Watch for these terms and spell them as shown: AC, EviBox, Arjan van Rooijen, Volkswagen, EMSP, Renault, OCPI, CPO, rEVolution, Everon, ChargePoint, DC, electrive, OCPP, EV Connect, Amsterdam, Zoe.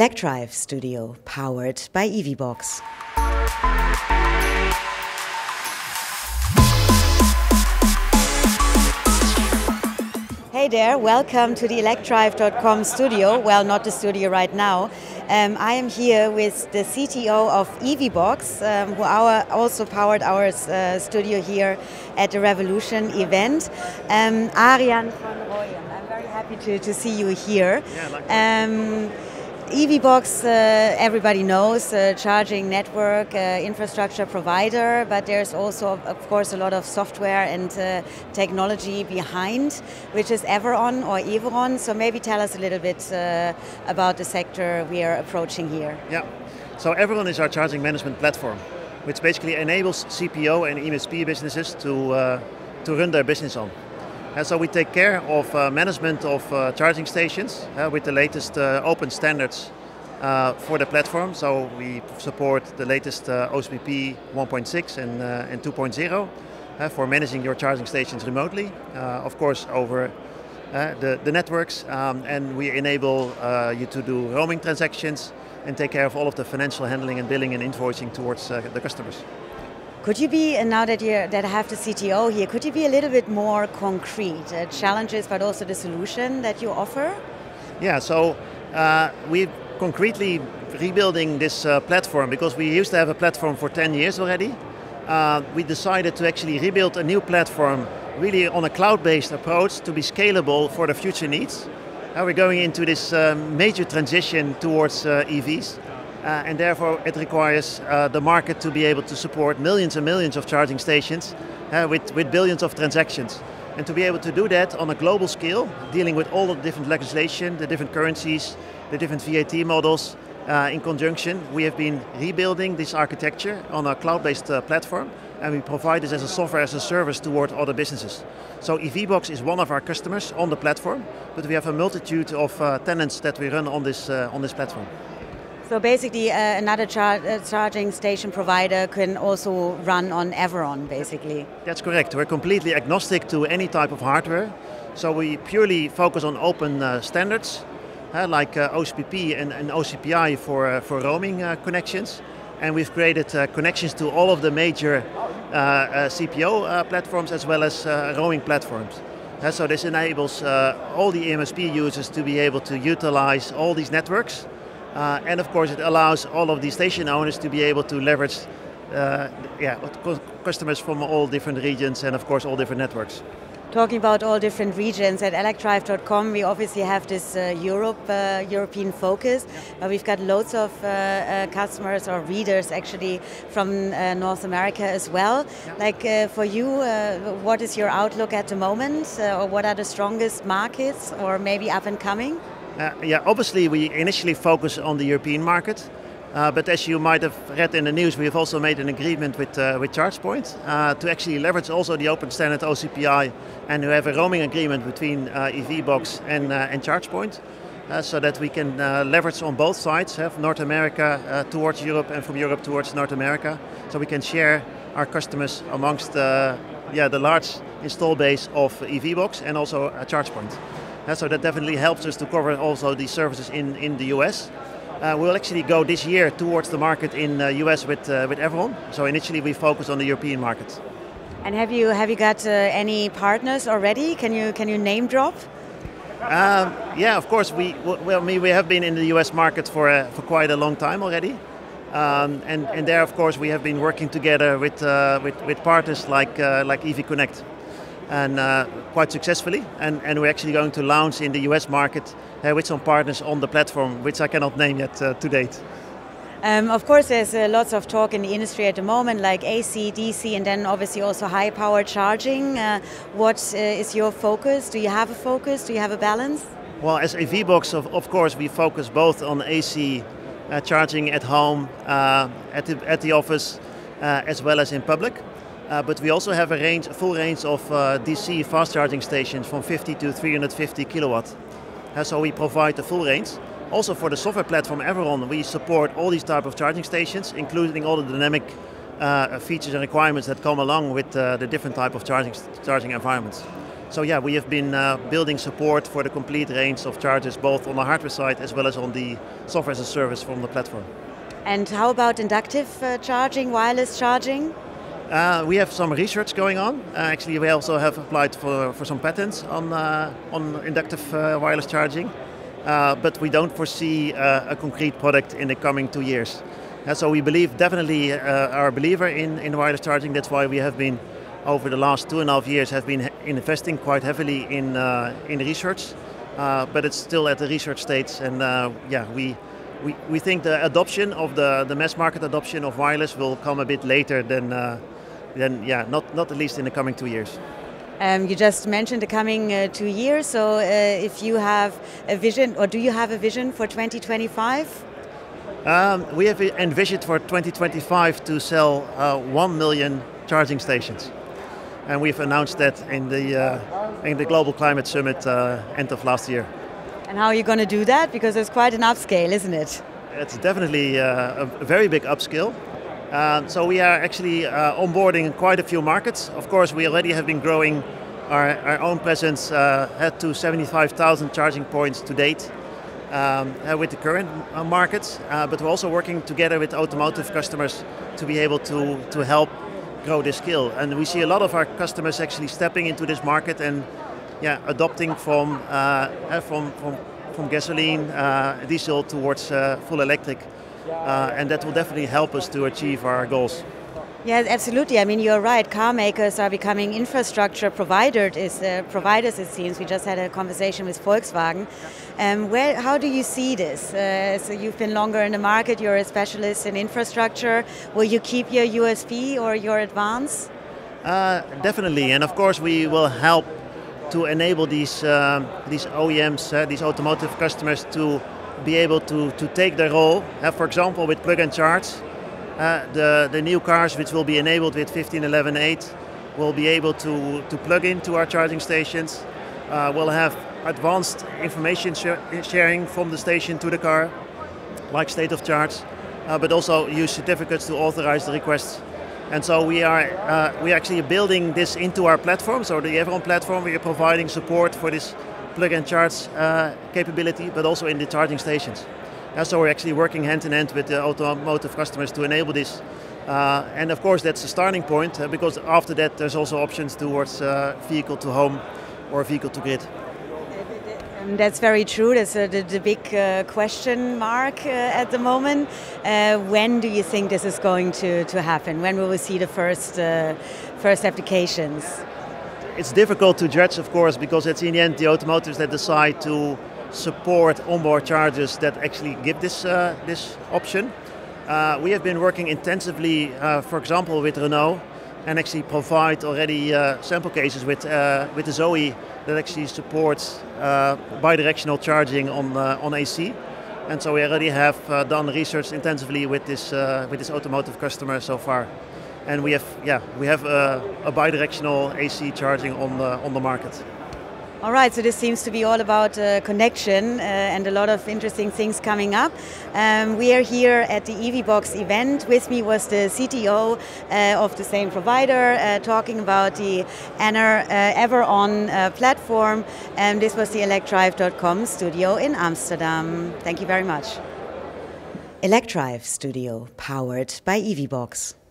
Electrive studio powered by EVBox. Hey there, welcome to the electrive.com studio. Well, not the studio right now. I am here with the CTO of EVBox, who also powered our studio here at the Revolution event. Arjan van Rooijen, I'm very happy to see you here. Yeah, EVBox, everybody knows, charging network, infrastructure provider, but there's also, of course, a lot of software and technology behind, which is Everon. So maybe tell us a little bit about the sector we are approaching here. Yeah, so Everon is our charging management platform, which basically enables CPO and EMSP businesses to run their business on. And so we take care of management of charging stations with the latest open standards for the platform. So we support the latest OCPP 1.6 and 2.0 for managing your charging stations remotely, of course over the networks. And we enable you to do roaming transactions and take care of all of the financial handling and billing and invoicing towards the customers. Could you be, now that I have the CTO here, could you be a little bit more concrete? Challenges, but also the solution that you offer? Yeah, so we're concretely rebuilding this platform because we used to have a platform for 10 years already. We decided to actually rebuild a new platform really on a cloud-based approach to be scalable for the future needs. We're going into this major transition towards EVs. And therefore it requires the market to be able to support millions and millions of charging stations with billions of transactions. And to be able to do that on a global scale, dealing with all of the different legislation, the different currencies, the different VAT models in conjunction, we have been rebuilding this architecture on a cloud-based platform, and we provide this as a software as a service toward other businesses. So EVBox is one of our customers on the platform, but we have a multitude of tenants that we run on this platform. So basically, another charging station provider can also run on Everon, basically. That's correct. We're completely agnostic to any type of hardware. So we purely focus on open standards, like OCPP and OCPI for roaming connections. And we've created connections to all of the major CPO platforms as well as roaming platforms. So this enables all the EMSP users to be able to utilize all these networks. And of course, it allows all of the station owners to be able to leverage customers from all different regions and of course all different networks. Talking about all different regions, at electrive.com we obviously have this European focus, but we've got loads of customers or readers actually from North America as well. Yeah. Like for you, what is your outlook at the moment? Or what are the strongest markets or maybe up and coming? Yeah, obviously we initially focus on the European market, but as you might have read in the news, we have also made an agreement with ChargePoint to actually leverage also the open standard OCPI, and we have a roaming agreement between EVBox and ChargePoint, so that we can leverage on both sides, from North America towards Europe and from Europe towards North America, so we can share our customers amongst the large install base of EVBox and also ChargePoint. So that definitely helps us to cover also the services in the US. We'll actually go this year towards the market in the US with Everon. So initially we focus on the European market. And have you got any partners already? Can you name drop? Yeah, of course. We have been in the US market for quite a long time already. And there, of course, we have been working together with partners like EV Connect. And quite successfully, and we're actually going to launch in the US market with some partners on the platform, which I cannot name yet to date. Of course, there's lots of talk in the industry at the moment, like AC, DC, and then obviously also high power charging. What is your focus? Do you have a focus? Do you have a balance? Well, as EVBox, of course, we focus both on AC charging at home, at the office, as well as in public. But we also have a full range of DC fast charging stations from 50 to 350 kilowatt. So we provide the full range. Also for the software platform Everon, we support all these type of charging stations, including all the dynamic features and requirements that come along with the different type of charging environments. So yeah, we have been building support for the complete range of chargers, both on the hardware side as well as on the software as a service from the platform. And how about inductive charging, wireless charging? We have some research going on. Actually, we also have applied for some patents on inductive wireless charging. But we don't foresee a concrete product in the coming 2 years. So we believe, definitely are a believer in wireless charging. That's why we have been, over the last 2.5 years, have been investing quite heavily in research. But it's still at the research stage, and yeah, we think the adoption of the mass market adoption of wireless will come a bit later than yeah, not at least in the coming 2 years. You just mentioned the coming 2 years, so if you have a vision, or do you have a vision for 2025? We have envisioned for 2025 to sell 1 million charging stations. And we've announced that in the Global Climate Summit end of last year. And how are you going to do that? Because it's quite an upscale, isn't it? It's definitely a very big upscale. So we are actually onboarding quite a few markets. Of course, we already have been growing our own presence at to 75,000 charging points to date with the current markets. But we're also working together with automotive customers to be able to help grow this skill. And we see a lot of our customers actually stepping into this market and yeah, adopting from gasoline, diesel towards full electric. And that will definitely help us to achieve our goals. Yeah, absolutely. I mean, you're right. Car makers are becoming infrastructure providers, it seems. We just had a conversation with Volkswagen. How do you see this? So you've been longer in the market. You're a specialist in infrastructure. Will you keep your USP or your advance? Definitely. And of course, we will help to enable these OEMs, these automotive customers, to be able to take their role. For example, with Plug and Charge, the new cars which will be enabled with 15.11.8 will be able to plug into our charging stations. We'll have advanced information sharing from the station to the car, like state of charge, but also use certificates to authorize the requests. And so we are actually building this into our platform, so the Everon platform. We are providing support for this Plug and Charge capability, but also in the charging stations. So we're actually working hand in hand with the automotive customers to enable this. And of course, that's the starting point, because after that, there's also options towards vehicle to home or vehicle to grid. That's very true. That's the big question mark at the moment. When do you think this is going to happen? When will we see the first applications? It's difficult to judge, of course, because it's in the end the automotives that decide to support onboard chargers that actually give this option. We have been working intensively, for example, with Renault, and actually provide already sample cases with the Zoe that actually supports bidirectional charging on AC. And so we already have done research intensively with this automotive customer so far. And we have a bidirectional AC charging on the market. All right, so this seems to be all about connection and a lot of interesting things coming up. We are here at the EVBox event. With me was the CTO of the same provider, talking about the Everon platform. And this was the electrive.com studio in Amsterdam. Thank you very much. Electrive Studio, powered by EVBox.